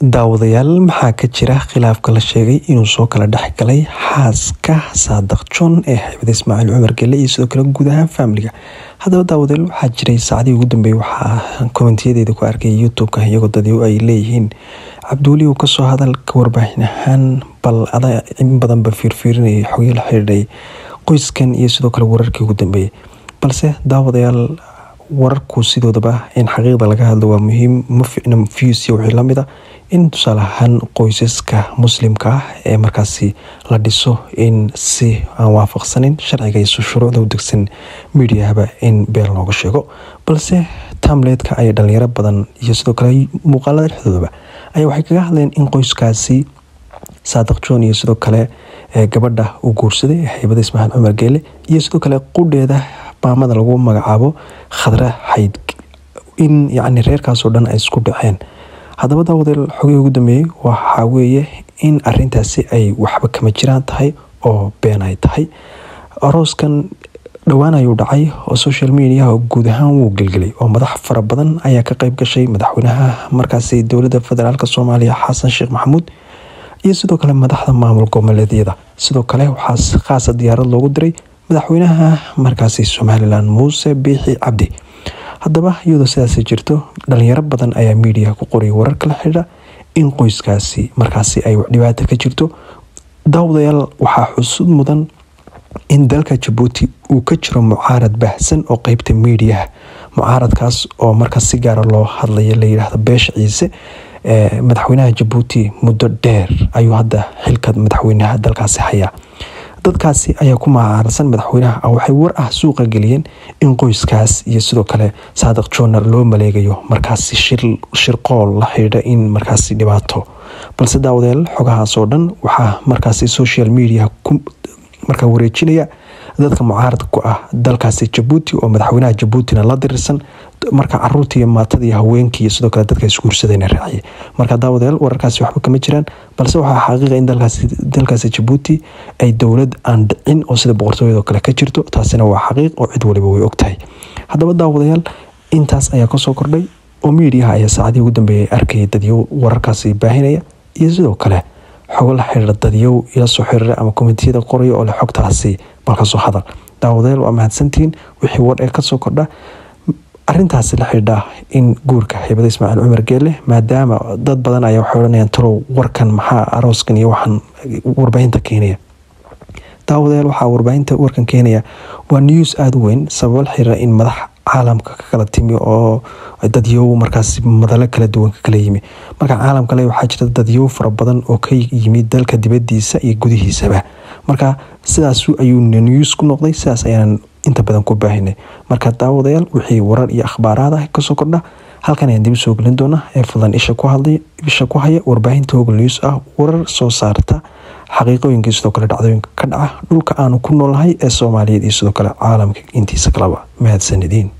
daawadayaal maxaa ka jira khilaafka la sheegay inuu soo kala dhax galay xaaska Saadax John ee xibada Ismaaciil Cumar Gelle iyo sidoo kale guud ahaan familga. Haddaba daawadayaal waxaa jiray saacadii ugu dambeeyay waxaa kommentiyadeeda ku arkay YouTube-ka iyagoo dadku ay leeyihiin Cabduuli uu ka soo hadal ka warbixin ahaan bal ada in badan ba fiirfiirinay xogaha la xiriiray qoyskan iyo sidoo kale wararkii ugu dambeeyay. balse daawadayaal wararku sidoodaba in xaqiiqda laga hadlo waa muhiim mufnam fiisi wixii la mid ah in salahan qoysaska muslimka ee markaasi la dhiso in si aan waafaqsanin sharciga iyo shuruucda u degsan media-ba in beel looga sheego balse tamleedka ay dhalinyaro badan iyo sidoo kale muuqaalada xudubba ay waxay kaga hadleen in qoyskaasi Saadax John iyo sidoo kale gabadha uu guursaday xibada Ismaaciil Cumar Gelle iyo sidoo kale qudheeda baamada lagu magacaabo Khadra Xayd in yani reerkaas oo dhan ay isku dhaceen hadaba daawadayaal xogihii ugu dambeeyay waxa weeye in arintaasi ay waxba kama jiraan tahay oo been ay tahay arooskan dhawaan ayuu dhacay oo social media guud ahaan wuu galgalay oo madax fara badan ayaa ka qayb gashay madaxweynaha markaasi dawladda federaalka Soomaaliya Xasan Sheekh Maxamuud iyo sidoo kale madaxda maamul goboleedyada sidoo kale waxaa khaas diyaarad loogu diray madaxweynaha markaasi Somaliland Muuse Biixi Cabdi haddaba iyadoo sidaas jirto dhalinyaro badan ayaa media ku qoray warar kala xidha in qoyskaasi markaasi ay wax dhibaato ka jirto daawadayaal waxaa xusud mudan in dalka Djibouti uu ka jiro mucaarad baahsan oo qaybta media mucaaradkaas oo markaas si gaar ah loo hadlay la yiraahdo Beesha Ciise madaxweynaha Djibouti muddo dheer ayuu hadda xilka madaxweynaha dalkaasi haya dadkaasi ayaa ku maacaarsan madaxweynaha waxay war ah suuqa galiyeen in qoyskaas iyo sidoo kale Saadax John loo maleegayo markaasi shirqool la xidha in markaasi dhibaato balse daawadayaal xogahaas oo dhan waxaa markaasi social media marka wareejinaya dadka mucaaradka ah dalkaasi Djibouti oo madaxweynaha Djibouti la dirsan marka caruurta iyo maatada iyo haweenkii iyo sidoo kale dadka isku ursadeen raaciye marka daawadayaal wararkaasi waxba kama jiraan balse waxa xaqiiqda in dalkaasi Djibouti ay dawlad aan dhicin oo sida boqortooyada kale ka jirto taasina waa xaqiiq oo cid waliba way og tahay haddaba daawadayaal intaas ayaa ka soo kordhay oo media ayaa saacadii ugu dambeeyay arkay dadyo wararkaasi baahinaya iyo sidoo kale xogo la xiriir dadyo ila soo xiriir ama commentiyada qoray oo la xogtaasi marka soo hadal daawadayaal waa mahadsantiin wixii war ay ka soo kordha arintaas la xidha in guurka xibada Ismaaciil Cumar Gelle maadaama dad badan ay wax oranayaan tiro warkan maxaa arooskan iyo waxan warbaahinta keenaya daawadayaal waxa warbaahinta warkan keenaya waa news aad weyn sabab la xiriir in madax caalamka kala timi oo dadyo markaas madala kala duwan kala yimi marka caalamka leh waxa jira dadyo fara badan oo ka yimi dalka dibadiisa iyo gudihiisaba marka sidaas ayuu news ku noqday sidaas ayaan inta badan ku baahinay marka daawadayaal wixii warar iyo akhbaaraad ka soo kordha halkan ayaan dib soo gelin doonaa ee fulan isha ku haya warbaahinta og news ah warar soo saarta xaqiiqooyinka sidoo kale dhacdooyinka ka dhaca dhulka aanu ku noolahay ee Soomaaliyeed iyo sidoo kale caalamka intiisa kalaba mahadsanediin